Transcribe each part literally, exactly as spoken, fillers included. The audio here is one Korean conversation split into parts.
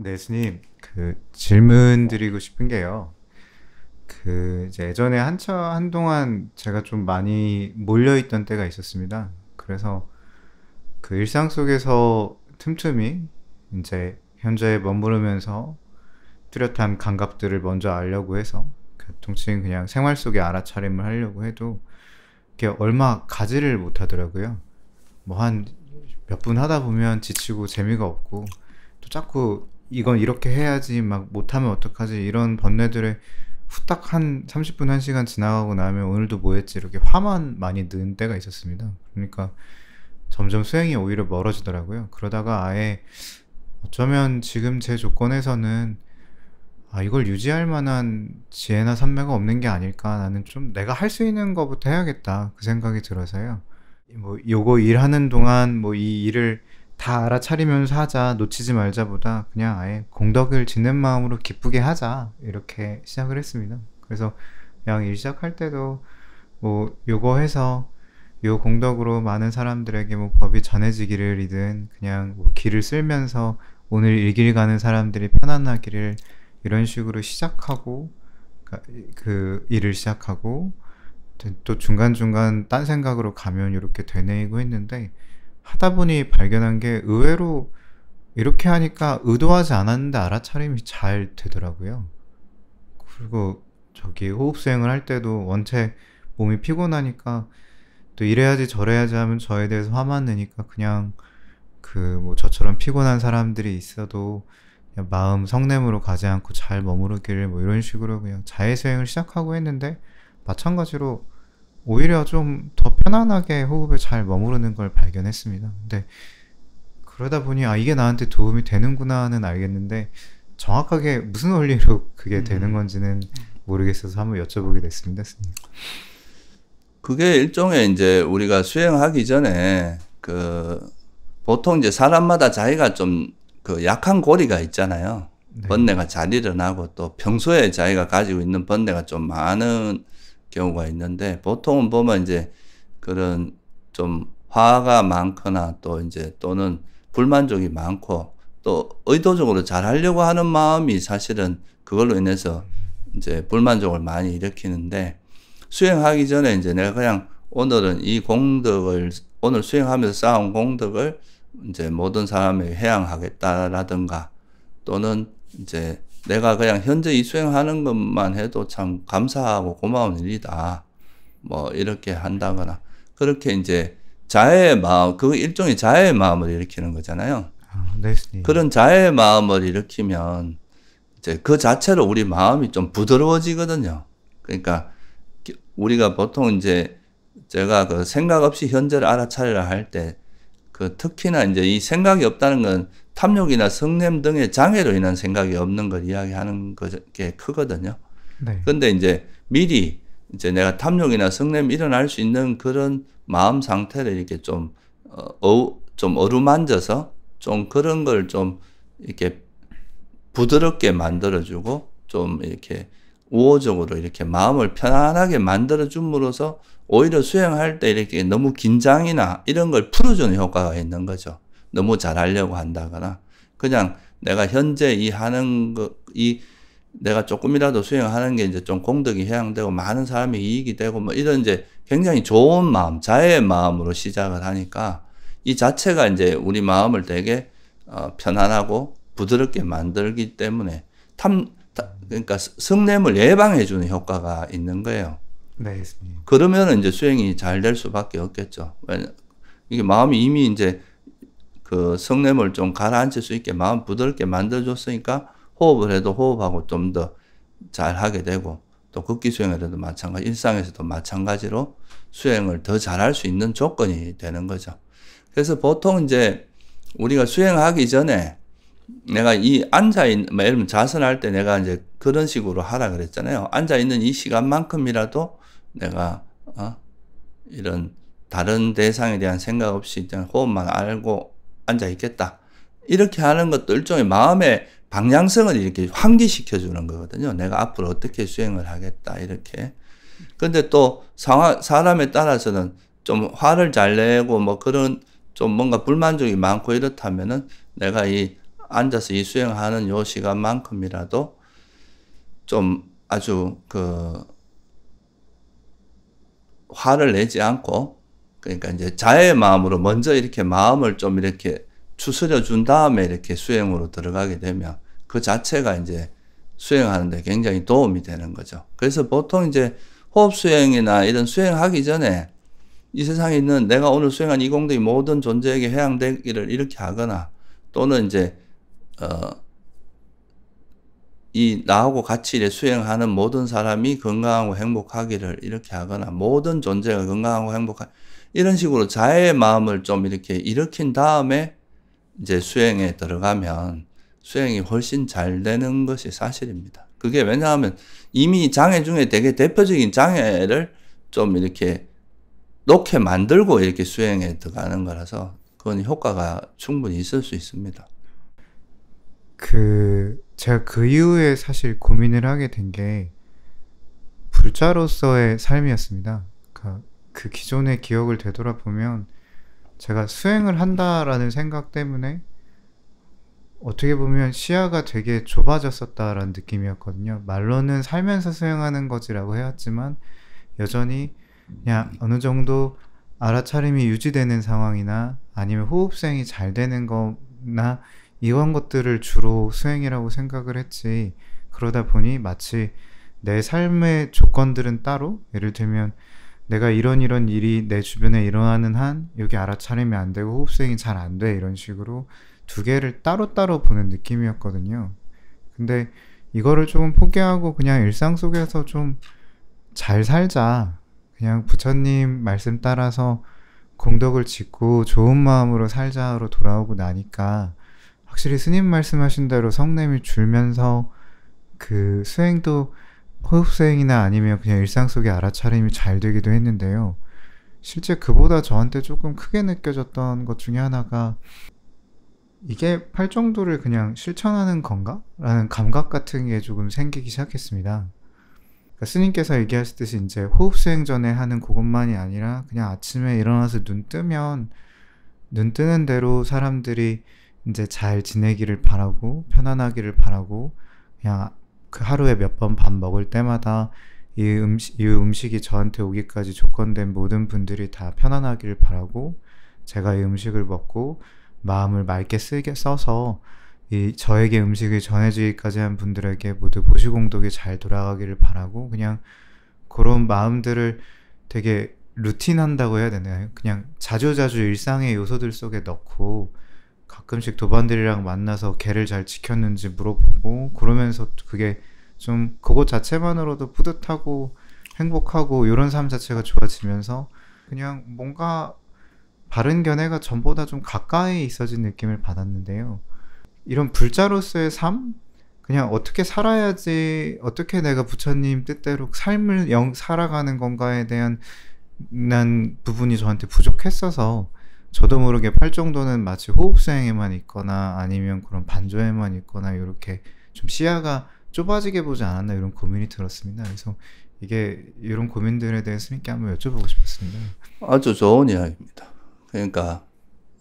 네, 스님, 그 질문 드리고 싶은 게요. 그 이제 예전에 한참 한동안 제가 좀 많이 몰려있던 때가 있었습니다. 그래서 그 일상 속에서 틈틈이 이제 현재에 머무르면서 뚜렷한 감각들을 먼저 알려고 해서 교통증 그냥 생활 속에 알아차림을 하려고 해도 이렇게 얼마 가지를 못하더라고요. 뭐 한 몇 분 하다 보면 지치고 재미가 없고 또 자꾸 이건 이렇게 해야지 막 못하면 어떡하지 이런 번뇌들에 후딱 한 삼십 분, 한 시간 지나가고 나면 오늘도 뭐 했지 이렇게 화만 많이 는 때가 있었습니다. 그러니까 점점 수행이 오히려 멀어지더라고요. 그러다가 아예 어쩌면 지금 제 조건에서는 아 이걸 유지할 만한 지혜나 삼매가 없는 게 아닐까, 나는 좀 내가 할 수 있는 거부터 해야겠다 그 생각이 들어서요. 뭐 요거 일하는 동안 뭐 이 일을 다 알아차리면서 하자, 놓치지 말자보다 그냥 아예 공덕을 짓는 마음으로 기쁘게 하자 이렇게 시작을 했습니다. 그래서 그냥 일 시작할 때도 뭐 요거 해서 요 공덕으로 많은 사람들에게 뭐 법이 전해지기를 이든 그냥 뭐 길을 쓸면서 오늘 일길 가는 사람들이 편안하기를 이런 식으로 시작하고 그 일을 시작하고 또 중간중간 딴 생각으로 가면 이렇게 되뇌이고 했는데 하다보니 발견한 게 의외로 이렇게 하니까 의도하지 않았는데 알아차림이 잘 되더라고요. 그리고 저기 호흡수행을 할 때도 원체 몸이 피곤하니까 또 이래야지 저래야지 하면 저에 대해서 화만 내니까 그냥 그 뭐 저처럼 피곤한 사람들이 있어도 그냥 마음 성냄으로 가지 않고 잘 머무르기를 뭐 이런 식으로 그냥 자해수행을 시작하고 했는데 마찬가지로 오히려 좀 더 편안하게 호흡에 잘 머무르는 걸 발견했습니다. 근데 그러다 보니 아 이게 나한테 도움이 되는구나는 알겠는데 정확하게 무슨 원리로 그게 음. 되는 건지는 모르겠어서 한번 여쭤보게 됐습니다, 스님. 그게 일종의 이제 우리가 수행하기 전에 그 보통 이제 사람마다 자기가 좀 그 약한 고리가 있잖아요. 네. 번뇌가 잘 일어나고 또 평소에 자기가 가지고 있는 번뇌가 좀 많은 경우가 있는데 보통은 보면 이제 그런 좀 화가 많거나 또 이제 또는 불만족이 많고 또 의도적으로 잘 하려고 하는 마음이 사실은 그걸로 인해서 이제 불만족을 많이 일으키는데 수행하기 전에 이제 내가 그냥 오늘은 이 공덕을 오늘 수행하면서 쌓아온 공덕을 이제 모든 사람에게 해양하겠다라든가 또는 이제 내가 그냥 현재 이 수행하는 것만 해도 참 감사하고 고마운 일이다. 뭐 이렇게 한다거나 그렇게 이제 자애의 마음, 그 일종의 자애의 마음을 일으키는 거잖아요. 아, 네, 스님. 그런 자애의 마음을 일으키면 이제 그 자체로 우리 마음이 좀 부드러워지거든요. 그러니까 우리가 보통 이제 제가 그 생각 없이 현재를 알아차리라 할 때 그 특히나 이제 이 생각이 없다는 건 탐욕이나 성냄 등의 장애로 인한 생각이 없는 걸 이야기하는 게 크거든요. 네. 근데 이제 미리 이제 내가 탐욕이나 성냄이 일어날 수 있는 그런 마음 상태를 이렇게 좀, 어, 좀 어루만져서 좀 그런 걸 좀 이렇게 부드럽게 만들어주고 좀 이렇게 우호적으로 이렇게 마음을 편안하게 만들어줌으로써 오히려 수행할 때 이렇게 너무 긴장이나 이런 걸 풀어주는 효과가 있는 거죠. 너무 잘하려고 한다거나 그냥 내가 현재 이 하는 거, 이 내가 조금이라도 수행하는 게 이제 좀 공덕이 해양되고 많은 사람이 이익이 되고 뭐 이런 이제 굉장히 좋은 마음, 자애의 마음으로 시작을 하니까 이 자체가 이제 우리 마음을 되게 어, 편안하고 부드럽게 만들기 때문에 탐, 탐 그러니까 성냄을 예방해 주는 효과가 있는 거예요. 네, 있습니다. 그러면은 이제 수행이 잘 될 수밖에 없겠죠. 왜냐 이게 마음이 이미 이제 그 성냄을 좀 가라앉힐 수 있게 마음 부드럽게 만들어줬으니까 호흡을 해도 호흡하고 좀 더 잘하게 되고 또 걷기 수행을 해도 마찬가지, 일상에서도 마찬가지로 수행을 더 잘할 수 있는 조건이 되는 거죠. 그래서 보통 이제 우리가 수행하기 전에 내가 이 앉아있는, 예를 들면 자선할 때 내가 이제 그런 식으로 하라 그랬잖아요. 앉아있는 이 시간만큼이라도 내가, 어? 이런 다른 대상에 대한 생각 없이 그냥 호흡만 알고 앉아있겠다. 이렇게 하는 것도 일종의 마음의 방향성을 이렇게 환기시켜주는 거거든요. 내가 앞으로 어떻게 수행을 하겠다, 이렇게. 근데 또 상황, 사람에 따라서는 좀 화를 잘 내고 뭐 그런 좀 뭔가 불만족이 많고 이렇다면은 내가 이 앉아서 이 수행하는 요 시간만큼이라도 좀 아주 그 화를 내지 않고, 그러니까 이제 자의 마음으로 먼저 이렇게 마음을 좀 이렇게 추스려 준 다음에 이렇게 수행으로 들어가게 되면 그 자체가 이제 수행하는데 굉장히 도움이 되는 거죠. 그래서 보통 이제 호흡 수행이나 이런 수행하기 전에 이 세상에 있는 내가 오늘 수행한 이공덕이 모든 존재에게 해양되기를 이렇게 하거나, 또는 이제 어, 이 나하고 같이 이래 수행하는 모든 사람이 건강하고 행복하기를 이렇게 하거나, 모든 존재가 건강하고 행복하 이런 식으로 자의 마음을 좀 이렇게 일으킨 다음에 이제 수행에 들어가면 수행이 훨씬 잘 되는 것이 사실입니다. 그게 왜냐하면 이미 장애 중에 되게 대표적인 장애를 좀 이렇게 놓게 만들고 이렇게 수행에 들어가는 거라서 그건 효과가 충분히 있을 수 있습니다. 그 제가 그 이후에 사실 고민을 하게 된 게 불자로서의 삶이었습니다. 그러니까 그 기존의 기억을 되돌아보면 제가 수행을 한다라는 생각 때문에 어떻게 보면 시야가 되게 좁아졌었다라는 느낌이었거든요. 말로는 살면서 수행하는 거지라고 해왔지만 여전히 그냥 어느 정도 알아차림이 유지되는 상황이나 아니면 호흡수행이 잘 되는 거나 이런 것들을 주로 수행이라고 생각을 했지, 그러다 보니 마치 내 삶의 조건들은 따로, 예를 들면 내가 이런 이런 일이 내 주변에 일어나는 한 여기 알아차림이 안 되고 호흡수행이 잘 안 돼, 이런 식으로 두 개를 따로따로 보는 느낌이었거든요. 근데 이거를 조금 포기하고 그냥 일상 속에서 좀 잘 살자, 그냥 부처님 말씀 따라서 공덕을 짓고 좋은 마음으로 살자로 돌아오고 나니까 확실히 스님 말씀하신 대로 성냄이 줄면서 그 수행도 호흡수행이나 아니면 그냥 일상 속의 알아차림이 잘 되기도 했는데요. 실제 그보다 저한테 조금 크게 느껴졌던 것 중에 하나가 이게 팔정도를 그냥 실천하는 건가? 라는 감각 같은 게 조금 생기기 시작했습니다. 그러니까 스님께서 얘기하셨듯이 이제 호흡 수행 전에 하는 그것만이 아니라 그냥 아침에 일어나서 눈 뜨면 눈 뜨는 대로 사람들이 이제 잘 지내기를 바라고 편안하기를 바라고, 그냥 그 하루에 몇 번 밥 먹을 때마다 이, 음식, 이 음식이 저한테 오기까지 조건된 모든 분들이 다 편안하기를 바라고, 제가 이 음식을 먹고 마음을 맑게 쓰게 써서 이 저에게 음식을 전해주기까지 한 분들에게 모두 보시공덕이 잘 돌아가기를 바라고, 그냥 그런 마음들을 되게 루틴한다고 해야 되나요? 그냥 자주자주 일상의 요소들 속에 넣고 가끔씩 도반들이랑 만나서 걔를 잘 지켰는지 물어보고, 그러면서 그게 좀 그것 자체만으로도 뿌듯하고 행복하고 이런 삶 자체가 좋아지면서 그냥 뭔가 바른 견해가 전보다 좀 가까이 있어진 느낌을 받았는데요. 이런 불자로서의 삶? 그냥 어떻게 살아야지, 어떻게 내가 부처님 뜻대로 삶을 영, 살아가는 건가에 대한 난 부분이 저한테 부족했어서 저도 모르게 팔정도는 마치 호흡수행에만 있거나 아니면 그런 반조에만 있거나 이렇게 좀 시야가 좁아지게 보지 않았나, 이런 고민이 들었습니다. 그래서 이게 이런 고민들에 대해 스님께 한번 여쭤보고 싶었습니다. 아주 좋은 이야기입니다. 그러니까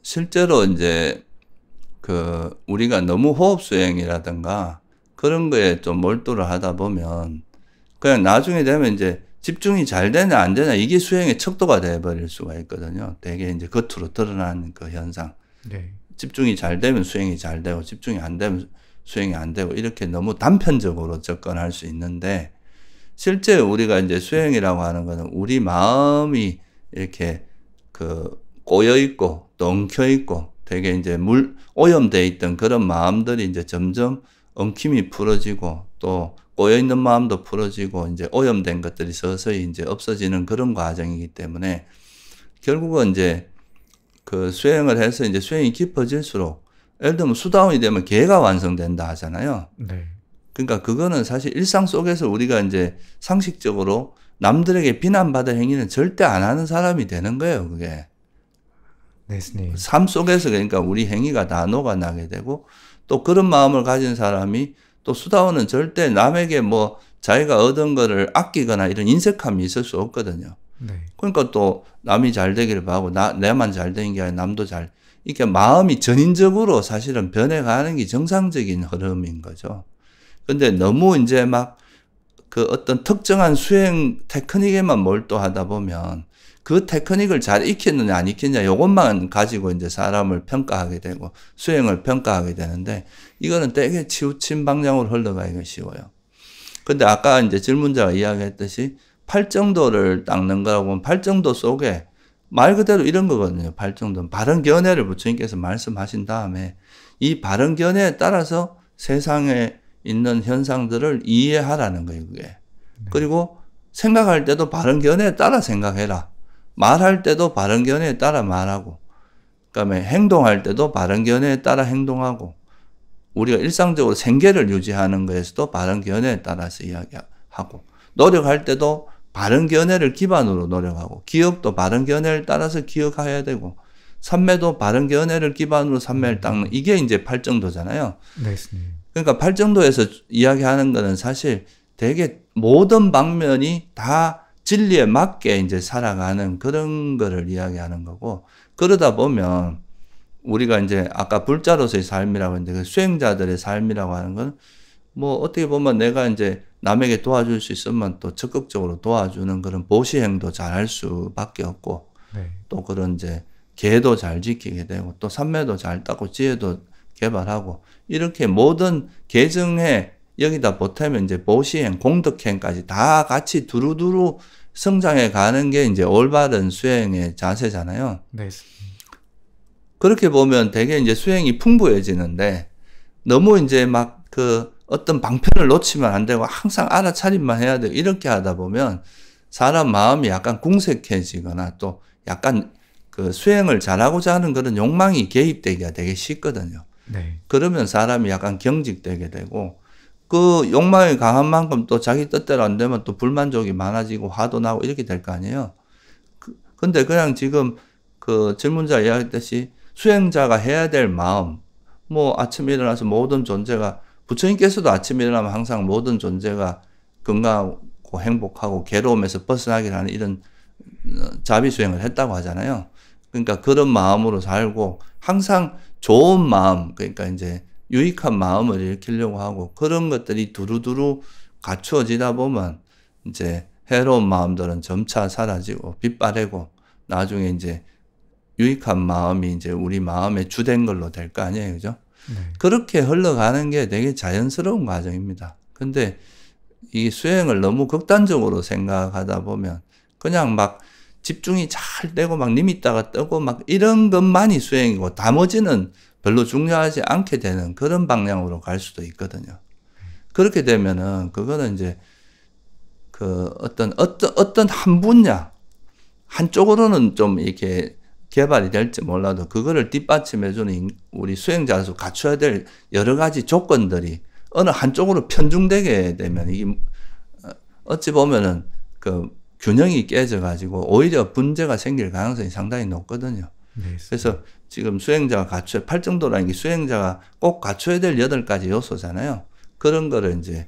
실제로 이제 그 우리가 너무 호흡 수행이라든가 그런 거에 좀 몰두를 하다 보면 그냥 나중에 되면 이제 집중이 잘 되냐 안 되냐 이게 수행의 척도가 돼 버릴 수가 있거든요. 되게 이제 겉으로 드러나는 그 현상. 네. 집중이 잘 되면 수행이 잘 되고 집중이 안 되면 수행이 안 되고 이렇게 너무 단편적으로 접근할 수 있는데, 실제 우리가 이제 수행이라고 하는 거는 우리 마음이 이렇게 그 꼬여 있고 또 엉켜 있고 되게 이제 물, 오염되어 있던 그런 마음들이 이제 점점 엉킴이 풀어지고 또 꼬여있는 마음도 풀어지고 이제 오염된 것들이 서서히 이제 없어지는 그런 과정이기 때문에 결국은 이제 그 수행을 해서 이제 수행이 깊어질수록, 예를 들면 수다운이 되면 개가 완성된다 하잖아요. 네. 그러니까 그거는 사실 일상 속에서 우리가 이제 상식적으로 남들에게 비난받을 행위는 절대 안 하는 사람이 되는 거예요, 그게. 네, 스님. 삶 속에서 그러니까 우리 행위가 다 녹아나게 되고, 또 그런 마음을 가진 사람이 또 수다원은 절대 남에게 뭐 자기가 얻은 거를 아끼거나 이런 인색함이 있을 수 없거든요. 네. 그러니까 또 남이 잘 되기를 바라고 나, 내만 잘 되는 게 아니라 남도 잘, 이렇게 마음이 전인적으로 사실은 변해가는 게 정상적인 흐름인 거죠. 근데 너무 이제 막 그 어떤 특정한 수행 테크닉에만 몰두하다 보면 그 테크닉을 잘 익혔느냐 안 익혔냐 이것만 가지고 이제 사람을 평가하게 되고 수행을 평가하게 되는데 이거는 되게 치우친 방향으로 흘러가기가 쉬워요. 근데 아까 이제 질문자가 이야기했듯이 팔정도를 닦는 거라고 보면 팔정도 속에 말 그대로 이런 거거든요. 팔정도는 바른 견해를 부처님께서 말씀하신 다음에 이 바른 견해에 따라서 세상에 있는 현상들을 이해하라는 거예요, 그게. 네. 그리고 생각할 때도 바른 견해에 따라 생각해라. 말할 때도 바른 견해에 따라 말하고, 그다음에 행동할 때도 바른 견해에 따라 행동하고, 우리가 일상적으로 생계를 유지하는 거에서도 바른 견해에 따라서 이야기하고, 노력할 때도 바른 견해를 기반으로 노력하고, 기억도 바른 견해를 따라서 기억해야 되고, 삼매도 바른 견해를 기반으로 삼매를 닦는, 이게 이제 팔정도잖아요. 네, 스님. 그러니까 팔정도에서 이야기하는 거는 사실 되게 모든 방면이 다 진리에 맞게 이제 살아가는 그런 거를 이야기하는 거고, 그러다 보면 우리가 이제 아까 불자로서의 삶이라고 했는데 수행자들의 삶이라고 하는 건 뭐 어떻게 보면 내가 이제 남에게 도와줄 수 있으면 또 적극적으로 도와주는 그런 보시행도 잘할 수밖에 없고, 네. 또 그런 이제 계도 잘 지키게 되고, 또 삼매도 잘 닦고 지혜도 개발하고, 이렇게 모든 계정에 여기다 보태면 이제 보시행, 공덕행까지 다 같이 두루두루 성장해 가는 게 이제 올바른 수행의 자세잖아요. 네. 그렇게 보면 되게 이제 수행이 풍부해지는데, 너무 이제 막 그 어떤 방편을 놓치면 안 되고 항상 알아차림만 해야 되고 이렇게 하다 보면 사람 마음이 약간 궁색해지거나 또 약간 그 수행을 잘하고자 하는 그런 욕망이 개입되기가 되게 쉽거든요. 네. 그러면 사람이 약간 경직되게 되고, 그 욕망이 강한 만큼 또 자기 뜻대로 안 되면 또 불만족이 많아지고 화도 나고 이렇게 될 거 아니에요. 그, 근데 그냥 지금 그 질문자 이야기했듯이 수행자가 해야 될 마음, 뭐 아침에 일어나서 모든 존재가, 부처님께서도 아침에 일어나면 항상 모든 존재가 건강하고 행복하고 괴로움에서 벗어나기를 하는 이런 자비 수행을 했다고 하잖아요. 그러니까 그런 마음으로 살고 항상 좋은 마음, 그러니까 이제 유익한 마음을 일으키려고 하고, 그런 것들이 두루두루 갖추어지다 보면 이제 해로운 마음들은 점차 사라지고 빛바래고, 나중에 이제 유익한 마음이 이제 우리 마음의 주된 걸로 될 거 아니에요, 그죠? 네. 그렇게 흘러가는 게 되게 자연스러운 과정입니다. 근데 이 수행을 너무 극단적으로 생각하다 보면 그냥 막 집중이 잘 되고 막 리미터가 뜨고 막 이런 것만이 수행이고 나머지는 별로 중요하지 않게 되는 그런 방향으로 갈 수도 있거든요. 그렇게 되면은 그거는 이제 그 어떤 어떤 어떤 한 분야 한쪽으로는 좀 이렇게 개발이 될지 몰라도 그거를 뒷받침해주는 우리 수행자로서 갖춰야 될 여러 가지 조건들이 어느 한쪽으로 편중되게 되면 이게 어찌 보면은 그 균형이 깨져가지고 오히려 문제가 생길 가능성이 상당히 높거든요. 네, 그래서 지금 수행자가 갖춰야, 팔정도라는 게 수행자가 꼭 갖춰야 될 여덟 가지 요소잖아요. 그런 거를 이제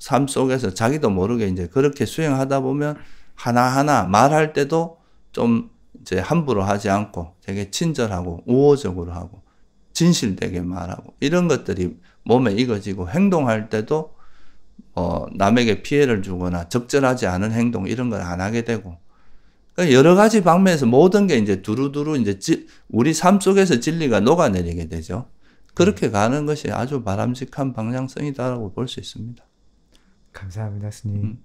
삶 속에서 자기도 모르게 이제 그렇게 수행하다 보면 하나하나 말할 때도 좀 이제 함부로 하지 않고 되게 친절하고 우호적으로 하고 진실되게 말하고, 이런 것들이 몸에 익어지고, 행동할 때도 어, 남에게 피해를 주거나 적절하지 않은 행동 이런 걸 안 하게 되고, 그러니까 여러 가지 방면에서 모든 게 이제 두루두루 이제 지, 우리 삶 속에서 진리가 녹아내리게 되죠. 그렇게 네. 가는 것이 아주 바람직한 방향성이다라고 볼 수 있습니다. 감사합니다, 스님. 음.